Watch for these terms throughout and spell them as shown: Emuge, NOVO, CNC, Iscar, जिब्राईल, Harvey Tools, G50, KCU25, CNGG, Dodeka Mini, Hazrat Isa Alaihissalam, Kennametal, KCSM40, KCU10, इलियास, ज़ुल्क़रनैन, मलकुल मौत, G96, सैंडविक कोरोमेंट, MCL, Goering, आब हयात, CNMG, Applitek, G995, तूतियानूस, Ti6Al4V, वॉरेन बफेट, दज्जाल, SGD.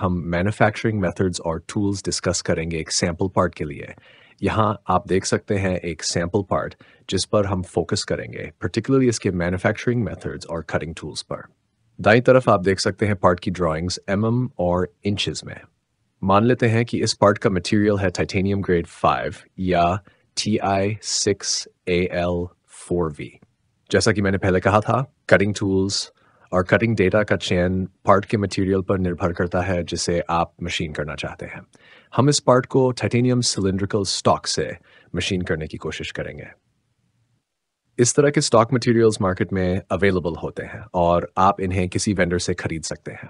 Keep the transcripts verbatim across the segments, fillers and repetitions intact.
हम manufacturing methods और tools discuss करेंगे एक सैंपल पार्ट के लिए। यहाँ आप देख सकते हैं एक सैंपल पार्ट जिस पर हम फोकस करेंगे, पर्टिकुलरली इसके मैन्युफैक्चरिंग मेथड्स और कटिंग टूल्स पर। दाईं तरफ आप देख सकते हैं पार्ट की ड्राइंग्स एमएम और इंचेस में। मान लेते हैं कि इस पार्ट का मटेरियल है टाइटेनियम ग्रेड फाइव या T I six A L four V. जैसा कि मैंने पहले कहा था, कटिंग टूल्स और कटिंग डेटा का चयन पार्ट के मटेरियल पर निर्भर करता है जिसे आप मशीन करना चाहते हैं। हम इस पार्ट को टाइटेनियम सिलिंड्रिकल स्टॉक से मशीन करने की कोशिश करेंगे। इस तरह के स्टॉक मटेरियल्स मार्केट में अवेलेबल होते हैं और आप इन्हें किसी वेंडर से खरीद सकते हैं।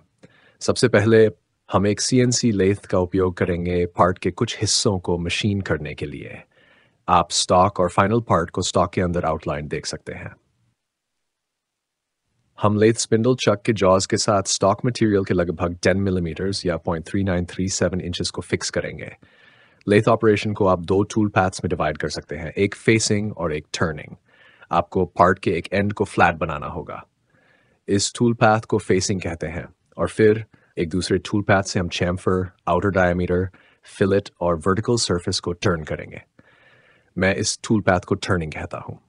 सबसे पहले हम एक सीएनसी लेथ का उपयोग करेंगे पार्ट के कुछ हिस्सों को मशीन करने के लिए। आप स्टॉक और फाइनल पार्ट को स्टॉक के अंदर आउटलाइन देख सकते हैं। हम लेथ स्पिंडल चक के जॉज के साथ स्टॉक मटेरियल के लगभग दस मिलीमीटर या point three nine three seven inches को फिक्स करेंगे। लेथ ऑपरेशन को आप दो टूल पैथ्स में डिवाइड कर सकते हैं, एक फेसिंग और एक टर्निंग। आपको पार्ट के एक एंड को फ्लैट बनाना होगा। इस टूल पैथ को फेसिंग कहते हैं और फिर एक दूसरे टूल पैथ से हम चैम्फर, आउटर डायमीटर, फिलेट और वर्टिकल सर्फेस को टर्न करेंगे। मैं इस टूल पैथ को टर्निंग कहता हूँ।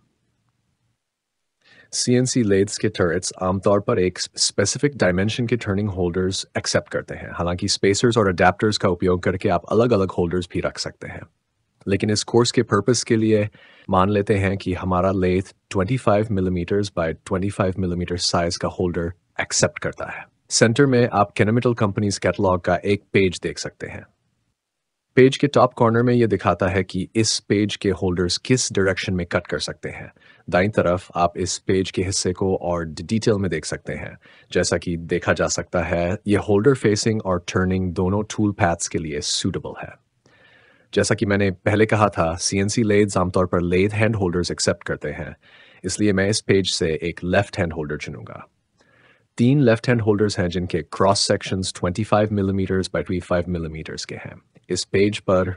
सीएनसी लेथ्स के टर्रेट्स आमतौर पर एक स्पेसिफिक डायमेंशन के टर्निंग होल्डर्स एक्सेप्ट करते हैं। हालांकि स्पेसर्स और अडेप्टर्स का उपयोग करके आप अलग अलग होल्डर्स भी रख सकते हैं, लेकिन इस कोर्स के पर्पस के लिए मान लेते हैं कि हमारा लेथ पच्चीस मिलीमीटर बाय पच्चीस मिलीमीटर साइज का होल्डर एक्सेप्ट करता है। सेंटर में आप केनामेटल कंपनीज कैटलॉग का एक पेज देख सकते हैं। पेज के टॉप कॉर्नर में यह दिखाता है कि इस पेज के होल्डर्स किस डायरेक्शन में कट कर सकते हैं। दाईं तरफ आप इस पेज के हिस्से को और डिटेल में देख सकते हैं। जैसा कि देखा जा सकता है, यह होल्डर फेसिंग और टर्निंग दोनों टूल पैथ्स के लिए सूटेबल है। जैसा कि मैंने पहले कहा था, सीएनसी लेथ्स आमतौर पर लेथ हैंड होल्डर्स एक्सेप्ट करते हैं, इसलिए मैं इस पेज से एक लेफ्ट हैंड होल्डर चुनूंगा। तीन लेफ्ट हैंड होल्डर्स हैं जिनके क्रॉस सेक्शंस पच्चीस मिलीमीटर बाय पच्चीस मिलीमीटर के हैं। इस पेज पर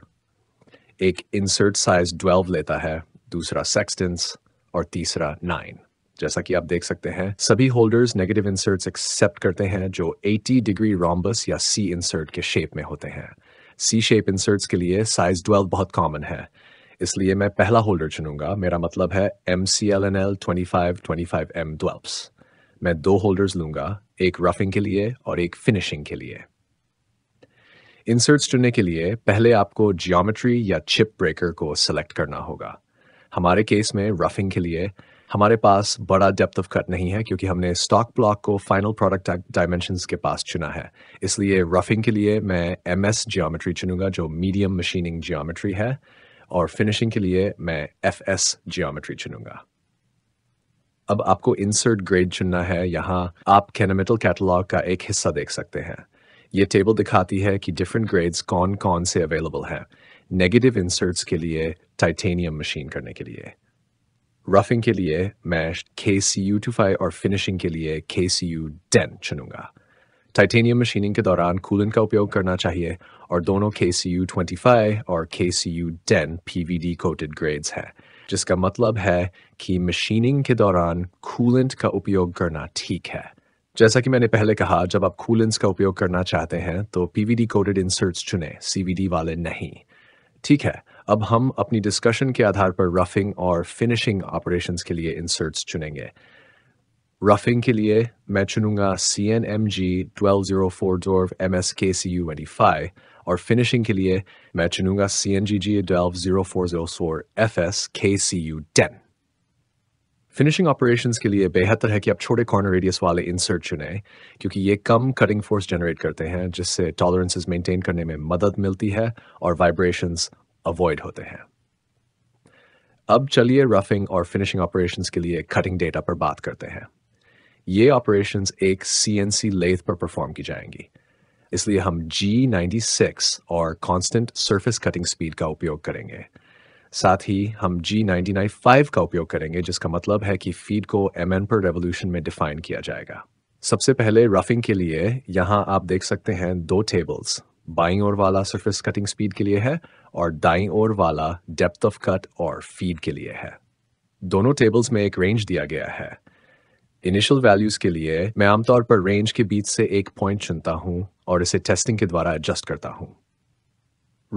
एक इंसर्ट साइज बारह लेता है, दूसरा सेक्सटेंस और तीसरा नाइन। जैसा कि आप देख सकते हैं, सभी होल्डर्स नेगेटिव इंसर्ट्स एक्सेप्ट करते हैं जो अस्सी डिग्री रोम्बस या सी इंसर्ट के शेप में होते हैं। सी शेप इंसर्ट्स के लिए साइज बारह बहुत कॉमन है, इसलिए मैं पहला होल्डर चुनूंगा। मेरा मतलब है M C L N L पच्चीस पच्चीस एम ट्वेल्व। मैं दो होल्डर्स लूंगा, एक रफिंग के लिए और एक फिनिशिंग के लिए। इंसर्ट्स चुनने के लिए पहले आपको जियोमेट्री या चिप ब्रेकर को सेलेक्ट करना होगा। हमारे केस में रफिंग के लिए हमारे पास बड़ा डेप्थ ऑफ कट नहीं है क्योंकि हमने स्टॉक ब्लॉक को फाइनल प्रोडक्ट डायमेंशंस के पास चुना है, इसलिए रफिंग के लिए मैं एमएस जियोमेट्री चुनूंगा जो मीडियम मशीनिंग जियोमेट्री है, और फिनिशिंग के लिए मैं एफएस जियोमेट्री चुनूंगा। अब आपको इंसर्ट ग्रेड चुनना है। यहाँ आप केनामेटल कैटलॉग का एक हिस्सा देख सकते हैं। ये टेबल दिखाती है कि डिफरेंट ग्रेड्स कौन कौन से अवेलेबल हैं, नेगेटिव इंसर्ट्स के लिए टाइटेनियम मशीन करने के लिए। रफिंग के लिए मैं के सी यू पच्चीस और फिनिशिंग के लिए के सी यू टेन चुनूंगा। टाइटेनियम मशीनिंग के दौरान कूलेंट का उपयोग करना चाहिए और दोनों के सी यू पच्चीस और K C U ten PVD coated grades हैं, जिसका मतलब है कि मशीनिंग के दौरान कूलेंट का उपयोग करना ठीक है। जैसा कि मैंने पहले कहा, जब आप कूलेंट्स का उपयोग करना चाहते हैं तो पीवीडी कोटेड इंसर्ट्स चुनें, सीवीडी वाले नहीं। ठीक है, अब हम अपनी डिस्कशन के आधार पर रफिंग और फिनिशिंग ऑपरेशंस के लिए इंसर्ट्स चुनेंगे। रफिंग के लिए मैं चुनूंगा C N M G twelve zero four डॉर्व M S K C you पच्चीस और फिनिशिंग के लिए मैं चुनूंगा C N G G twelve zero four zero four F S K C U ten. Finishing operations के लिए बेहतर है कि आप छोटे कॉर्नर रेडियस वाले इंसर्ट चुनें क्योंकि ये कम कटिंग फोर्स जनरेट करते हैं, जिससे टॉलरेंसेस मेंटेन करने में मदद मिलती है और वाइब्रेशंस अवॉइड होते हैं। अब चलिए रफिंग और फिनिशिंग ऑपरेशंस के लिए कटिंग डेटा पर बात करते हैं। ये ऑपरेशंस एक सीएनसी लेथ पर परफॉर्म की जाएंगी, इसलिए हम जी नाइन्टी सिक्स और कॉन्स्टेंट सरफेस कटिंग स्पीड का उपयोग करेंगे। साथ ही हम जी नाइन नाइन फाइव का उपयोग करेंगे, जिसका मतलब है कि फीड को एमएन पर रेवोल्यूशन में डिफाइन किया जाएगा। सबसे पहले रफिंग के लिए यहाँ आप देख सकते हैं दो टेबल्स, बाईं ओर वाला सरफेस कटिंग स्पीड के लिए है और दाईं ओर वाला डेप्थ ऑफ कट और फीड के लिए है। दोनों टेबल्स में एक रेंज दिया गया है। इनिशियल वैल्यूज के लिए मैं आमतौर पर रेंज के बीच से एक पॉइंट चुनता हूं और इसे टेस्टिंग के द्वारा एडजस्ट करता हूं।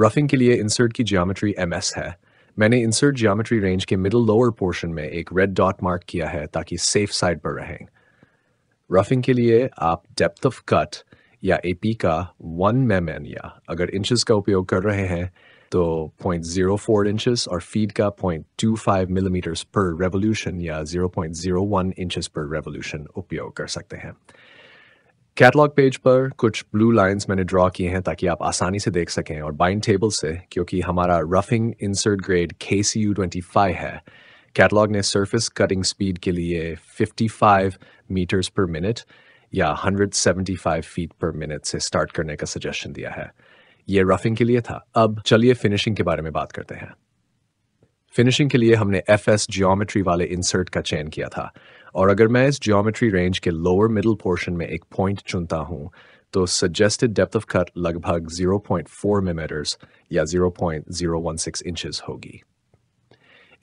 रफिंग के लिए इंसर्ट की ज्योमेट्री एमएस है। मैंने इंसर्ट ज्योमेट्री रेंज के मिडिल लोअर पोर्शन में एक रेड डॉट मार्क किया है ताकि सेफ साइड पर रहें। रफिंग के लिए आप डेप्थ ऑफ कट या एपी का वन मेमन या अगर इंचेस का उपयोग कर रहे हैं तो पॉइंट ज़ीरो फोर इंचेस और फीड का पॉइंट टू फाइव मिलीमीटर्स पर रेवोल्यूशन या पॉइंट ज़ीरो वन इंचेस पर रेवोल्यूशन उपयोग कर सकते हैं। कैटलॉग पेज पर कुछ ब्लू लाइंस मैंने ड्रॉ किए हैं ताकि आप आसानी से देख सकें और बाइंड टेबल से, क्योंकि हमारा roughing insert grade K C U twenty five है, कैटलॉग ने सरफेस कटिंग स्पीड के लिए पचपन मीटर्स पर मिनट या एक सौ पचहत्तर फीट पर मिनट से स्टार्ट करने का सजेशन दिया है। ये रफिंग के लिए था। अब चलिए फिनिशिंग के बारे में बात करते हैं। फिनिशिंग के लिए हमने एफ एस ज्योमेट्री वाले इंसर्ट का चयन किया था और अगर मैं इस ज्योमेट्री रेंज के लोअर मिडिल पोर्शन में एक पॉइंट चुनता हूं तो सजेस्टेड डेप्थ ऑफ कट लगभग ज़ीरो पॉइंट फोर मिलीमीटर्स या zero point zero one six inches होगी।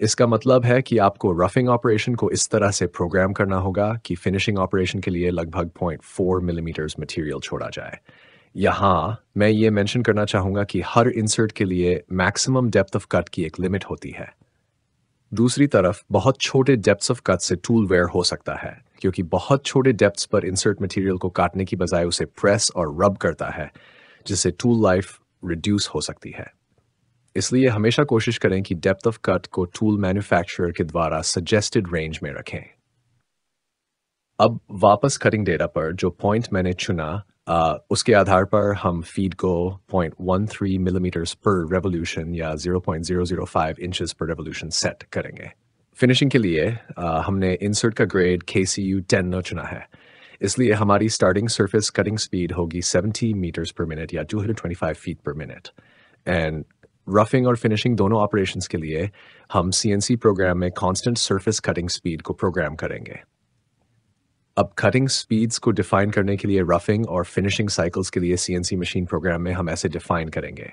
इसका मतलब है कि आपको रफिंग ऑपरेशन को इस तरह से प्रोग्राम करना होगा कि फिनिशिंग ऑपरेशन के लिए लगभग पॉइंट फोर मिलीमीटर्स मटेरियल छोड़ा जाए। यहाँ मैं ये मेंशन करना चाहूँगा कि हर इंसर्ट के लिए मैक्सिमम डेप्थ ऑफ कट की एक लिमिट होती है। दूसरी तरफ बहुत छोटे डेप्थ्स ऑफ कट से टूल वेयर हो सकता है, क्योंकि बहुत छोटे डेप्थ्स पर इंसर्ट मटेरियल को काटने की बजाय उसे प्रेस और रब करता है, जिससे टूल लाइफ रिड्यूस हो सकती है। इसलिए हमेशा कोशिश करें कि डेप्थ ऑफ कट को टूल मैन्युफैक्चरर के द्वारा सजेस्टेड रेंज में रखें। अब वापस कटिंग डेटा पर जो पॉइंट मैंने चुना आ, उसके आधार पर हम फीड को पॉइंट वन थ्री मिलीमीटर्स पर रेवोल्यूशन या zero point zero zero five inches पर रेवोल्यूशन सेट करेंगे। फिनिशिंग के लिए आ, हमने इंसर्ट का grade K C U ten चुना है, इसलिए हमारी स्टार्टिंग सरफेस कटिंग स्पीड होगी सत्तर मीटर्स पर मिनट या दो सौ पच्चीस feet per minute. And roughing और फिनिशिंग दोनों ऑपरेशंस के लिए हम सीएनसी प्रोग्राम में कांस्टेंट सरफेस कटिंग स्पीड को प्रोग्राम करेंगे। अब कटिंग स्पीड्स को डिफाइन करने के लिए रफिंग और फिनिशिंग साइकिल्स के लिए सीएनसी मशीन प्रोग्राम में हम ऐसे डिफाइन करेंगे।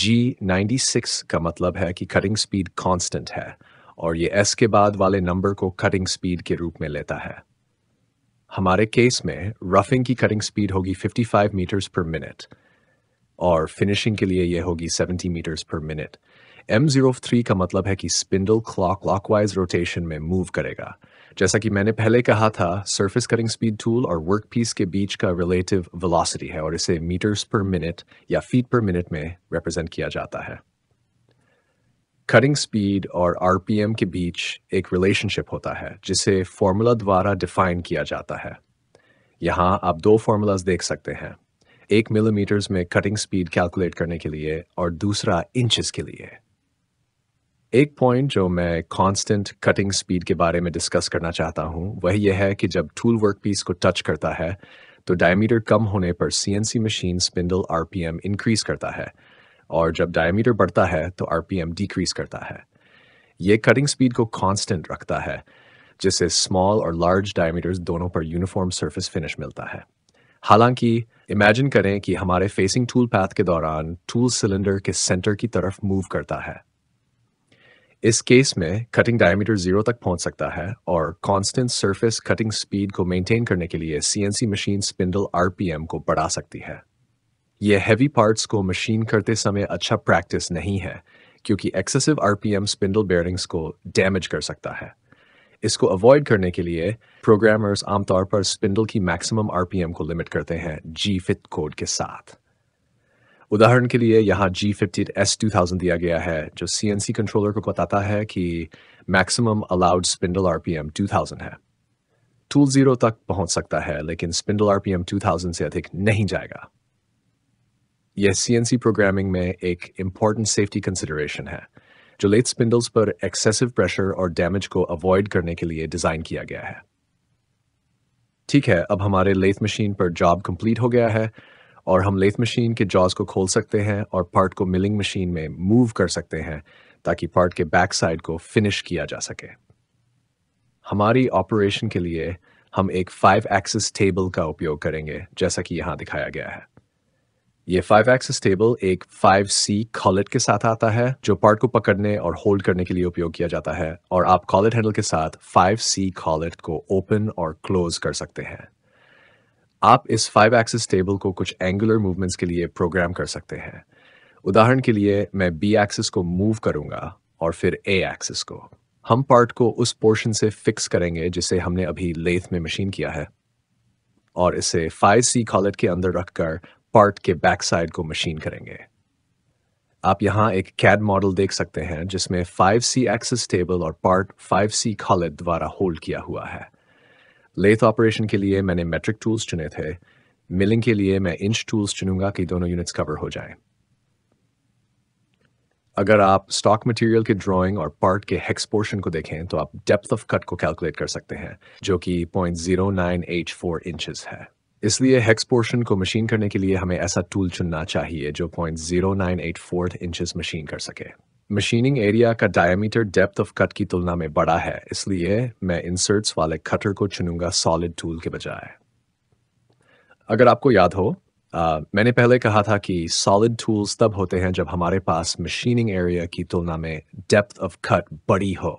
जी नाइन्टी सिक्स का मतलब है कि कटिंग स्पीड कांस्टेंट है और ये एस के बाद वाले नंबर को कटिंग स्पीड के रूप में लेता है। हमारे केस में रफिंग की कटिंग स्पीड होगी पचपन मीटर्स पर मिनट और फिनिशिंग के लिए यह होगी सत्तर मीटर्स पर मिनट। एम ज़ीरो थ्री का मतलब है कि स्पिंडल क्लॉक क्लॉकवाइज रोटेशन में मूव करेगा। जैसा कि मैंने पहले कहा था, सरफेस कटिंग स्पीड टूल और वर्कपीस के बीच का रिलेटिव वेलोसिटी है और इसे मीटर्स पर मिनट या फीट पर मिनट में रिप्रेजेंट किया जाता है। कटिंग स्पीड और आरपीएम के बीच एक रिलेशनशिप होता है जिसे फॉर्मूला द्वारा डिफाइन किया जाता है। यहाँ आप दो फॉर्मूलाज देख सकते हैं, एक मिलीमीटर्स में कटिंग स्पीड कैलकुलेट करने के लिए और दूसरा इंचेस के लिए। एक पॉइंट जो मैं कांस्टेंट कटिंग स्पीड के बारे में डिस्कस करना चाहता हूं वह यह है कि जब टूल वर्कपीस को टच करता है तो डायमीटर कम होने पर CNC machine spindle RPM increase करता है और जब डायमीटर बढ़ता है तो आरपीएम डिक्रीज करता है। ये कटिंग स्पीड को कांस्टेंट रखता है जिससे स्मॉल और लार्ज डायमीटर्स दोनों पर यूनिफॉर्म सरफेस फिनिश मिलता है। हालांकि इमेजिन करें कि हमारे फेसिंग टूल पाथ के दौरान टूल सिलेंडर के सेंटर की तरफ मूव करता है। इस केस में कटिंग डायमीटर जीरो तक पहुंच सकता है और कांस्टेंट सरफेस कटिंग स्पीड को मेंटेन करने के लिए सीएनसी मशीन स्पिंडल आरपीएम को बढ़ा सकती है। ये हैवी पार्ट्स को मशीन करते समय अच्छा प्रैक्टिस नहीं है, क्योंकि एक्सेसिव आरपीएम स्पिंडल बेयरिंग्स को डैमेज कर सकता है। इसको अवॉइड करने के लिए प्रोग्रामर्स आमतौर पर स्पिंडल की मैक्सिमम आरपीएम को लिमिट करते हैं जी फिफ्टी कोड के साथ। उदाहरण के लिए यहाँ G fifty S two thousand दिया गया है जो सीएनसी कंट्रोलर को बताता है कि मैक्सिमम अलाउड स्पिंडल आरपीएम दो हज़ार है। टूल जीरो तक पहुंच सकता है लेकिन स्पिंडल आरपीएम दो हज़ार से अधिक नहीं जाएगा। यह सीएनसी प्रोग्रामिंग में एक इम्पोर्टेंट सेफ्टी कंसिडरेशन है जो लेट स्पिंडल्स पर एक्सेसिव प्रेशर और डैमेज को अवॉइड करने के लिए डिजाइन किया गया है। ठीक है, अब हमारे लेथ मशीन पर जॉब कंप्लीट हो गया है और हम लेथ मशीन के जॉज को खोल सकते हैं और पार्ट को मिलिंग मशीन में मूव कर सकते हैं ताकि पार्ट के बैक साइड को फिनिश किया जा सके। हमारी ऑपरेशन के लिए हम एक फाइव एक्सिस टेबल का उपयोग करेंगे जैसा कि यहाँ दिखाया गया है। ये फाइव एक्सिस टेबल एक फाइव सी कॉलेट के साथ आता है जो पार्ट को पकड़ने और होल्ड करने के लिए उपयोग किया जाता है, और आप कॉलेट हैंडल के साथ फाइव सी कॉलेट को ओपन और क्लोज कर सकते हैं। आप इस फाइव एक्सिस टेबल को कुछ एंगुलर मूवमेंट्स के लिए प्रोग्राम कर सकते हैं। उदाहरण के लिए मैं बी एक्सिस को मूव करूंगा और फिर ए एक्सिस को। हम पार्ट को उस पोर्शन से फिक्स करेंगे जिसे हमने अभी लेथ में मशीन किया है, और इसे फाइव सी कॉलेट के अंदर रखकर पार्ट के बैक साइड को मशीन करेंगे। आप यहाँ एक कैड मॉडल देख सकते हैं जिसमें फाइव सी एक्सिस टेबल और पार्ट फाइव सी कॉलेट द्वारा होल्ड किया हुआ है। लेथ ऑपरेशन के लिए मैंने मेट्रिक टूल्स चुने थे। मिलिंग के लिए मैं इंच टूल्स चुनूंगा कि दोनों यूनिट्स कवर हो जाएं। अगर आप स्टॉक मटेरियल के ड्राइंग और पार्ट के हेक्स पोर्शन को देखें तो आप डेप्थ ऑफ कट को कैलकुलेट कर सकते हैं जो कि point zero nine eight four inches है। इसलिए हेक्स पोर्शन को मशीन करने के लिए हमें ऐसा टूल चुनना चाहिए जो point zero nine eight four inches machine कर सके। मशीनिंग एरिया का डायमीटर डेप्थ ऑफ कट की तुलना में बड़ा है, इसलिए मैं इंसर्ट्स वाले कटर को चुनूंगा सॉलिड टूल के बजाय। अगर आपको याद हो, Uh, मैंने पहले कहा था कि सॉलिड टूल्स तब होते हैं जब हमारे पास मशीनिंग एरिया की तुलना में डेप्थ ऑफ कट बड़ी हो।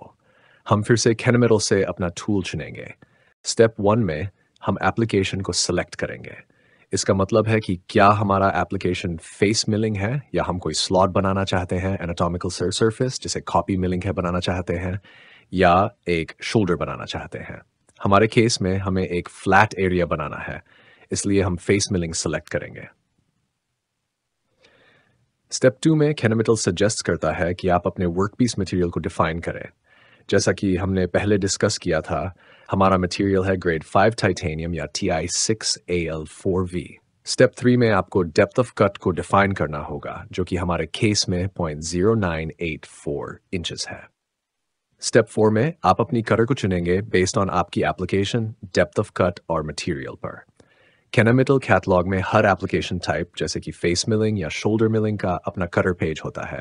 हम फिर से Kennametal से अपना टूल चुनेंगे। स्टेप वन में हम एप्लीकेशन को सिलेक्ट करेंगे। इसका मतलब है कि क्या हमारा एप्लीकेशन फेस मिलिंग है, या हम कोई स्लॉट बनाना चाहते हैं, एनाटॉमिकल सरफेस जिसे कॉपी मिलिंग है बनाना चाहते हैं, या एक शोल्डर बनाना चाहते हैं। हमारे केस में हमें एक फ्लैट एरिया बनाना है, इसलिए हम फेस मिलिंग सेलेक्ट करेंगे। स्टेप टू में Kennametal सजेस्ट करता है कि आप अपने वर्कपीस मटेरियल को डिफाइन करें। जैसा कि हमने पहले डिस्कस किया था, हमारा मटेरियल है ग्रेड फाइव टाइटेनियम या T I six A L four V. Step three में आपको डेप्थ ऑफ कट को डिफाइन करना होगा जो कि हमारे केस में point zero nine eight four inches है। स्टेप फोर में आप अपनी कटर को चुनेंगे बेस्ड ऑन आपकी एप्लीकेशन, डेप्थ ऑफ कट और मटेरियल पर। Kennametal कैटलॉग में हर एप्लीकेशन टाइप जैसे कि फेस मिलिंग या शोल्डर मिलिंग का अपना कटर पेज होता है।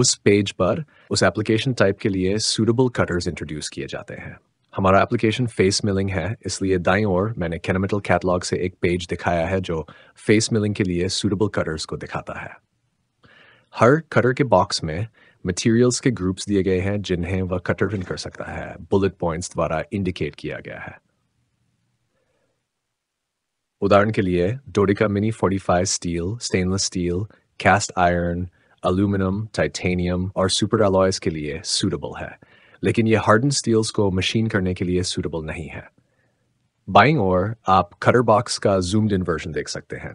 उस पेज पर उस एप्लीकेशन टाइप के लिए सूटेबल कटर्स इंट्रोड्यूस किए जाते हैं। हमारा एप्लीकेशन फेस मिलिंग है, इसलिए दाईं ओर मैंने Kennametal कैटलॉग से एक पेज दिखाया है जो फेस मिलिंग के लिए सूटेबल कटर्स को दिखाता है। हर कटर के बॉक्स में मटेरियल्स के ग्रुप्स दिए गए हैं जिन्हें वह कटर इन कर सकता है, बुलेट पॉइंट्स द्वारा इंडिकेट किया गया है। उदाहरण के लिए Dodeka Mini forty five steel, stainless steel, cast iron, aluminium, titanium और सुपर अलॉयज के लिए सूटेबल है, लेकिन ये हार्डन स्टील्स को मशीन करने के लिए सूटेबल नहीं है। बाईं ओर आप कटर बॉक्स का जूम्ड इन वर्जन देख सकते हैं।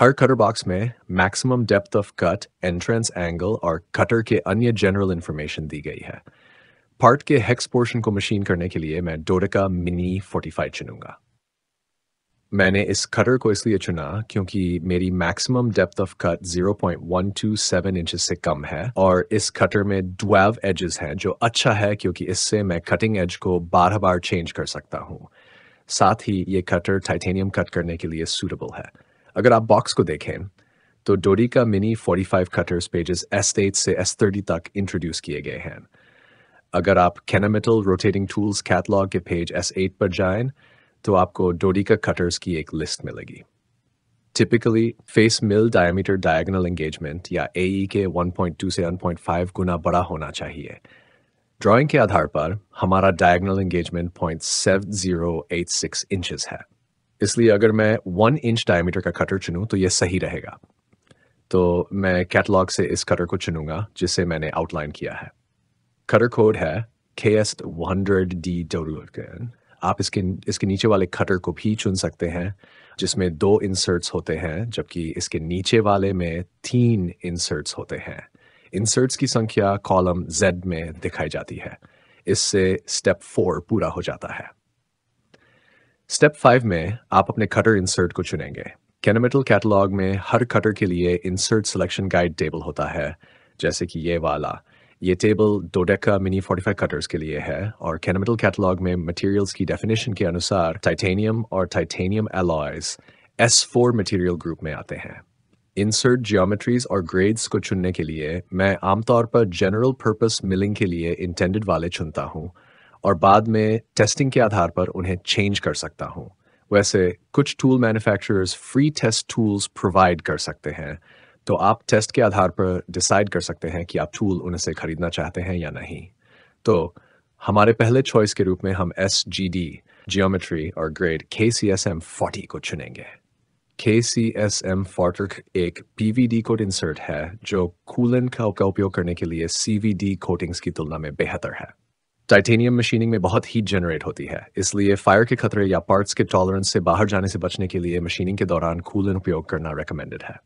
हर कटर बॉक्स में maximum depth of cut, entrance angle और कटर के अन्य जनरल इंफॉर्मेशन दी गई है। पार्ट के हेक्स पोर्शन को मशीन करने के लिए मैं Dodeka Mini फोर्टी फाइव चुनूंगा। मैंने इस कटर को इसलिए चुना क्योंकि मेरी maximum depth of cut zero point one two seven inches से कम है, और इस कटर में ट्वेल्व एजेस हैं जो अच्छा है क्योंकि इससे मैं कटिंग एज को बारह बार चेंज कर सकता हूँ। साथ ही ये कटर टाइटेनियम कट करने के लिए सूटेबल है। अगर आप बॉक्स को देखें तो Dodeka Mini forty five cutters pages S eight से एस थर्टी तक इंट्रोड्यूस किए गए हैं। अगर आप Kennametal रोटेटिंग टूल्स कैटलॉग के पेज एस एट पर जाएं तो आपको Dodeka कटर्स की एक लिस्ट मिलेगी। Typically face mill diameter diagonal engagement या A E one point two से वन पॉइंट फाइव गुना बड़ा होना चाहिए। ड्राइंग के आधार पर हमारा diagonal engagement point seven zero eight six inches है, इसलिए अगर मैं वन इंच डायमीटर का कटर चुनूं तो यह सही रहेगा। तो मैं कैटलॉग से इस कटर को चुनूंगा जिसे मैंने आउटलाइन किया है। कटर कोड है के एस वन हंड्रेड डी। आप इसके इसके नीचे वाले कटर को भी चुन सकते हैं जिसमें दो इंसर्ट्स होते हैं, जबकि इसके नीचे वाले में तीन इंसर्ट्स होते हैं। इंसर्ट्स की संख्या कॉलम Z में दिखाई जाती है। इससे स्टेप फोर पूरा हो जाता है। स्टेप फाइव में आप अपने कटर इंसर्ट को चुनेंगे। Kennametal कैटलॉग में हर कटर के लिए इंसर्ट सिलेक्शन गाइड टेबल होता है, जैसे कि ये वाला। ये table Dodeka Mini forty five cutters के लिए है, और Kennametal कैटलॉग में मटेरियल्स की डेफिनेशन के अनुसार टाइटेनियम और titanium alloys S four material group में आते हैं। इंसर्ट जियोमेट्रीज और ग्रेड्स को चुनने के लिए मैं आमतौर पर जनरल पर्पस मिलिंग के लिए इंटेंडेड वाले चुनता हूँ, और बाद में टेस्टिंग के आधार पर उन्हें चेंज कर सकता हूँ। वैसे कुछ tool manufacturers free test tools provide कर सकते हैं, तो आप टेस्ट के आधार पर डिसाइड कर सकते हैं कि आप टूल उन्हें से खरीदना चाहते हैं या नहीं। तो हमारे पहले चॉइस के रूप में हम एस जी डी जियोमेट्री और grade K C S M forty को चुनेंगे। K C S M forty एक P V D coat insert है जो कूलेंट का उपयोग करने के लिए सी वी डी कोटिंग्स की तुलना में बेहतर है। टाइटेनियम मशीनिंग में बहुत हीट जनरेट होती है, इसलिए फायर के खतरे या पार्ट्स के टॉलरेंस से बाहर जाने से बचने के लिए मशीनिंग के दौरान कूलेंट उपयोग करना रिकमेंडेड है।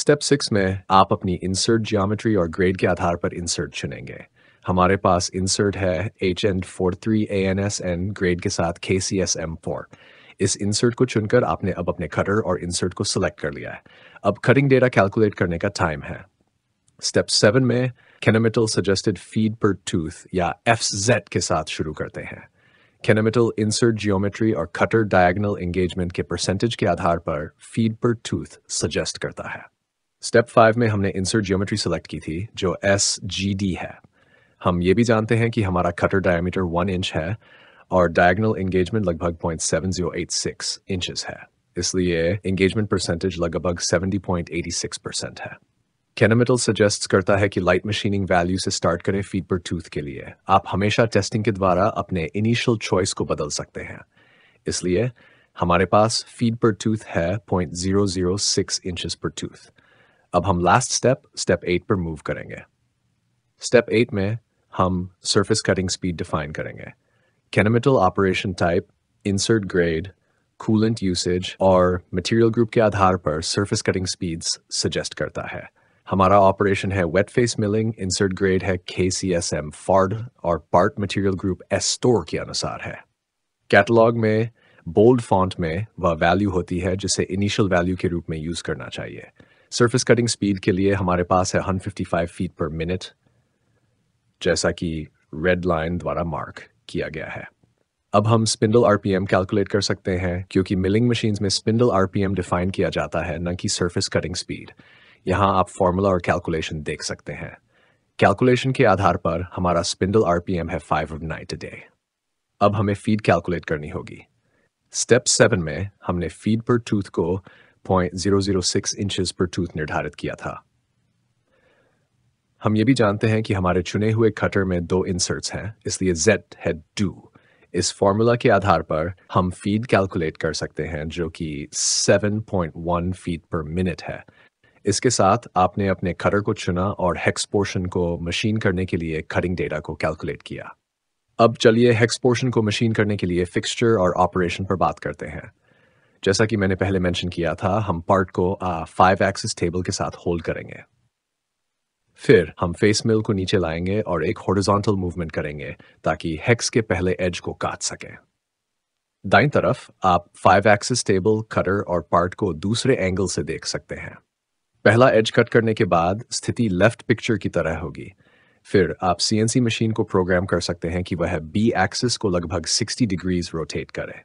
स्टेप सिक्स में आप अपनी इंसर्ट जियोमेट्री और ग्रेड के आधार पर इंसर्ट चुनेंगे। हमारे पास इंसर्ट है H N forty three A N S N grade के साथ K C S M four. इस इंसर्ट को चुनकर आपने अब अपने कटर और इंसर्ट को सिलेक्ट कर लिया है। अब कटिंग डेटा कैलकुलेट करने का टाइम है। स्टेप सेवन में Kennametal suggested feed per tooth या एफ ज़ेड के साथ शुरू करते हैं। Kennametal इंसर्ट जियोमेट्री और कटर डायगोनल एंगेजमेंट के परसेंटेज के आधार पर फीड पर टूथ सजेस्ट करता है। स्टेप फाइव में हमने इंसर्ट जियोमेट्री सेलेक्ट की थी जो एस जी डी है। हम ये भी जानते हैं कि हमारा कटर डायमीटर वन इंच है और डायगोनल एंगेजमेंट लगभग point seven zero eight six inches है, इसलिए एंगेजमेंट परसेंटेज लगभग seventy point eight six percent है। Kennametal सजेस्ट करता है कि लाइट मशीनिंग वैल्यू से स्टार्ट करें फीड पर टूथ के लिए। आप हमेशा टेस्टिंग के द्वारा अपने इनिशियल चॉइस को बदल सकते हैं, इसलिए हमारे पास फीड पर टूथ है point zero zero six inches per tooth. अब हम लास्ट स्टेप स्टेप एट पर मूव करेंगे। स्टेप एट में हम सरफेस कटिंग स्पीड डिफाइन करेंगे। Kennametal operation type, insert grade, coolant usage और मटेरियल ग्रुप के आधार पर सरफेस कटिंग स्पीड्स सजेस्ट करता है। हमारा ऑपरेशन है wet face milling, insert grade है K C S M forty और part material group S store के अनुसार है। कैटलॉग में बोल्ड फॉन्ट में वह वैल्यू होती है जिसे इनिशियल वैल्यू के रूप में यूज करना चाहिए। सरफेस कटिंग स्पीड के लिए हमारे पास है one fifty five feet per minute, जैसा कि रेड लाइन द्वारा मार्क किया गया है। अब हम स्पिंडल आरपीएम कैलकुलेट कर सकते हैं क्योंकि मिलिंग मशीन्स में स्पिंडल आरपीएम डिफाइन किया जाता है, न कि सरफेस कटिंग स्पीड। यहाँ आप फॉर्मूला और कैलकुलेशन देख सकते हैं। कैलकुलेशन के आधार पर हमारा स्पिंडल आरपीएम है फाइव नाइट अ डे। अब हमें फीड कैलकुलेट करनी होगी। स्टेप सेवन में हमने फीड पर टूथ को point zero zero six inches per tooth निर्धारित किया था। हम ये भी जानते हैं कि हमारे चुने हुए कटर में दो इंसर्ट्स हैं, इसलिए Z है टू। इस फॉर्मूला के आधार पर हम फीड कैलकुलेट कर सकते हैं जो कि seven point one feet per minute है। इसके साथ आपने अपने कटर को चुना और हेक्स पोर्शन को मशीन करने के लिए कटिंग डेटा को कैलकुलेट किया। अब चलिए हेक्स पोर्शन को मशीन करने के लिए फिक्सचर और ऑपरेशन पर बात करते हैं। जैसा कि मैंने पहले मेंशन किया था, हम पार्ट को फाइव एक्सिस टेबल के साथ होल्ड करेंगे, फिर हम फेस मिल को नीचे लाएंगे और एक हॉरिजॉन्टल मूवमेंट करेंगे ताकि हेक्स के पहले एज को काट सकें। दाईं तरफ आप फाइव एक्सिस टेबल, कटर और पार्ट को दूसरे एंगल से देख सकते हैं। पहला एज कट करने के बाद स्थिति लेफ्ट पिक्चर की तरह होगी। फिर आप सी एन सी मशीन को प्रोग्राम कर सकते हैं कि वह बी एक्सिस को लगभग सिक्सटी डिग्रीज रोटेट करे।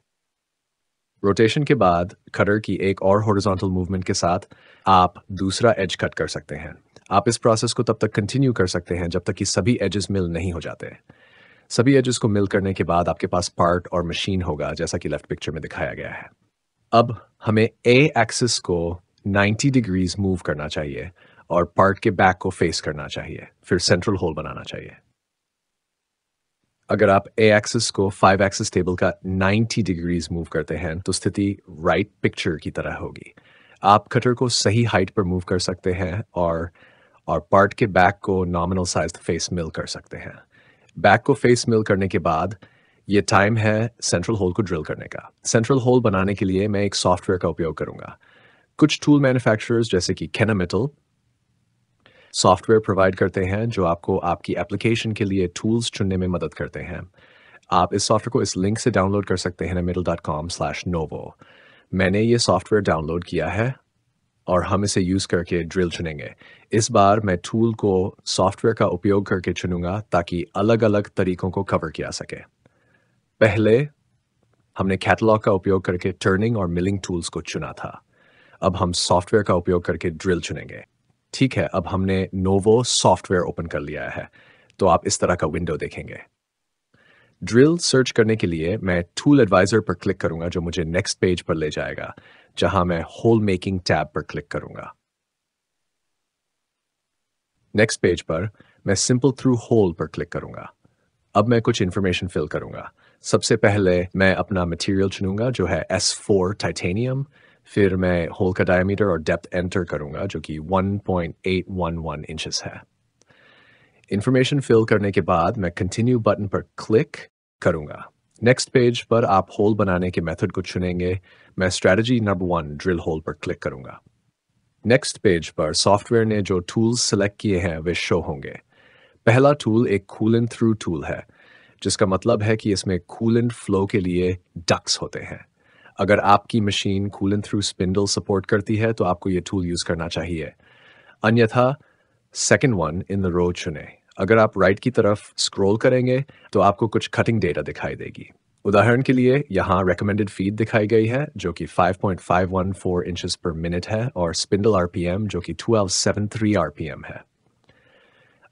रोटेशन के बाद कटर की एक और हॉरिजॉन्टल मूवमेंट के साथ आप दूसरा एज कट कर सकते हैं। आप इस प्रोसेस को तब तक कंटिन्यू कर सकते हैं जब तक कि सभी एजेस मिल नहीं हो जाते। सभी एजेस को मिल करने के बाद आपके पास पार्ट और मशीन होगा, जैसा कि लेफ्ट पिक्चर में दिखाया गया है। अब हमें ए एक्सिस को नाइन्टी डिग्रीज मूव करना चाहिए और पार्ट के बैक को फेस करना चाहिए, फिर सेंट्रल होल बनाना चाहिए। अगर आप ए एक्सिस को फाइव एक्सिस टेबल का नाइन्टी डिग्रीज मूव करते हैं तो स्थिति राइट पिक्चर की तरह होगी। आप कटर को सही हाइट पर मूव कर सकते हैं और और पार्ट के बैक को नॉमिनल साइज फेस मिल कर सकते हैं। बैक को फेस मिल करने के बाद ये टाइम है सेंट्रल होल को ड्रिल करने का। सेंट्रल होल बनाने के लिए मैं एक सॉफ्टवेयर का उपयोग करूंगा। कुछ टूल मैन्युफैक्चरर्स जैसे कि Kennametal सॉफ्टवेयर प्रोवाइड करते हैं जो आपको आपकी एप्लीकेशन के लिए टूल्स चुनने में मदद करते हैं। आप इस सॉफ्टवेयर को इस लिंक से डाउनलोड कर सकते हैं kennametal dot com slash Novo. मैंने ये सॉफ्टवेयर डाउनलोड किया है और हम इसे यूज़ करके ड्रिल चुनेंगे। इस बार मैं टूल को सॉफ्टवेयर का उपयोग करके चुनूंगा ताकि अलग अलग तरीकों को कवर किया सके। पहले हमने कैटलॉग का उपयोग करके टर्निंग और मिलिंग टूल्स को चुना था। अब हम सॉफ्टवेयर का उपयोग करके ड्रिल चुनेंगे। ठीक है, अब हमने नोवो सॉफ्टवेयर ओपन कर लिया है, तो आप इस तरह का विंडो देखेंगे। ड्रिल सर्च करने के लिए मैं टूल एडवाइजर पर क्लिक करूंगा, जो मुझे नेक्स्ट पेज पर ले जाएगा, जहां मैं होल मेकिंग टैब पर क्लिक करूंगा। नेक्स्ट पेज पर मैं सिंपल थ्रू होल पर क्लिक करूंगा। अब मैं कुछ इन्फॉर्मेशन फिल करूंगा। सबसे पहले मैं अपना मटेरियल चुनूंगा, जो है एस फोर टाइटेनियम। फिर मैं होल का डायमीटर और डेप्थ एंटर करूंगा, जो कि one point eight one one inches है। इन्फॉर्मेशन फिल करने के बाद मैं कंटिन्यू बटन पर क्लिक करूंगा। नेक्स्ट पेज पर आप होल बनाने के मेथड को चुनेंगे। मैं strategy number one drill hole पर क्लिक करूंगा। नेक्स्ट पेज पर सॉफ्टवेयर ने जो टूल्स सेलेक्ट किए हैं वे शो होंगे। पहला टूल एक कूलेंट थ्रू टूल है, जिसका मतलब है कि इसमें कूलेंट फ्लो के लिए डक्ट्स होते हैं। अगर आपकी machine coolant through spindle support करती है तो आपको ये टूल यूज करना चाहिए, अन्यथा second one in the row चुने। अगर आप राइट की तरफ स्क्रॉल करेंगे तो आपको कुछ कटिंग डेटा दिखाई देगी। उदाहरण के लिए यहाँ रेकमेंडेड फीड दिखाई गई है, जो कि five point five one four inches per minute है, और स्पिंडल आरपीएम जो कि ट्वेल्व सेवन थ्री आरपीएम है।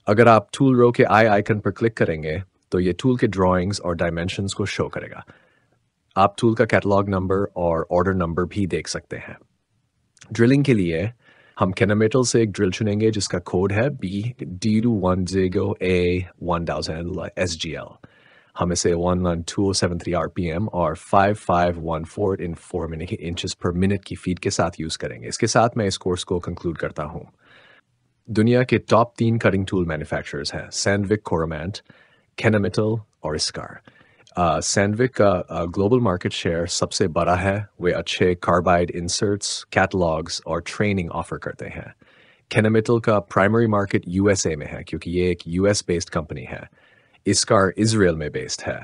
अगर आप टूल रो के आई आइकन पर क्लिक करेंगे तो ये टूल के ड्राइंग्स और डायमेंशंस को शो करेगा। आप टूल का कैटलॉग नंबर और ऑर्डर नंबर भी देख सकते हैं। ड्रिलिंग के लिए हम Kennametal से एक ड्रिल चुनेंगे, जिसका कोड है B D twenty one Z G O A one thousand S G L. हम इसे one one two zero seven three RPM और five five one four in four minute inches per minute की feed के साथ use करेंगे। इसके साथ मैं इस कोर्स को कंक्लूड करता हूँ। दुनिया के टॉप तीन कटिंग टूल मैन्युफैक्चरर्स हैं सैंडविक कोरोमेंट, Kennametal और Iscar। सैंडविक का ग्लोबल मार्केट शेयर सबसे बड़ा है। वे अच्छे कार्बाइड इंसर्ट्स, कैटलॉग्स और ट्रेनिंग ऑफर करते हैं। Kennametal का प्राइमरी मार्केट यूएसए में है, क्योंकि ये एक यूएस बेस्ड कंपनी है। Iscar इजराइल में बेस्ड है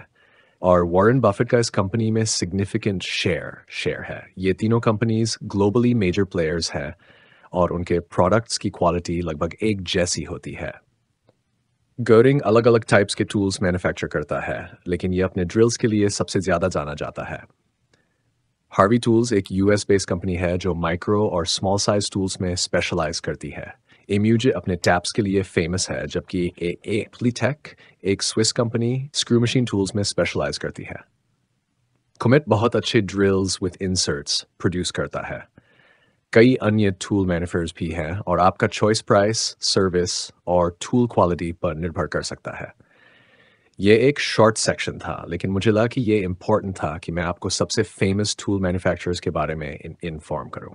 और वॉरेन बफेट का इस कंपनी में सिग्निफिकेंट शेयर शेयर है। ये तीनों कंपनीज ग्लोबली मेजर प्लेयर्स हैं और उनके प्रोडक्ट्स की क्वालिटी लगभग एक जैसी होती है। Goering अलग अलग टाइप्स के टूल्स मैन्युफैक्चर करता है, लेकिन ये अपने ड्रिल्स के लिए सबसे ज़्यादा जाना जाता है। Harvey Tools एक यूएस बेस्ड कंपनी है जो माइक्रो और स्मॉल साइज टूल्स में स्पेशलाइज करती है। Emuge अपने टैप्स के लिए फेमस है, जबकि Applitek एक Swiss company screw machine tools में स्पेशलाइज करती है। Comet बहुत अच्छे ड्रिल्स विद इंसर्ट्स प्रोड्यूस करता है। कई अन्य टूल मैन्युफैक्चरर्स भी हैं और आपका चॉइस प्राइस, सर्विस और टूल क्वालिटी पर निर्भर कर सकता है। ये एक शॉर्ट सेक्शन था, लेकिन मुझे लगा कि ये इम्पोर्टेंट था कि मैं आपको सबसे फेमस टूल मैन्युफैक्चरर्स के बारे में इन्फॉर्म करूं।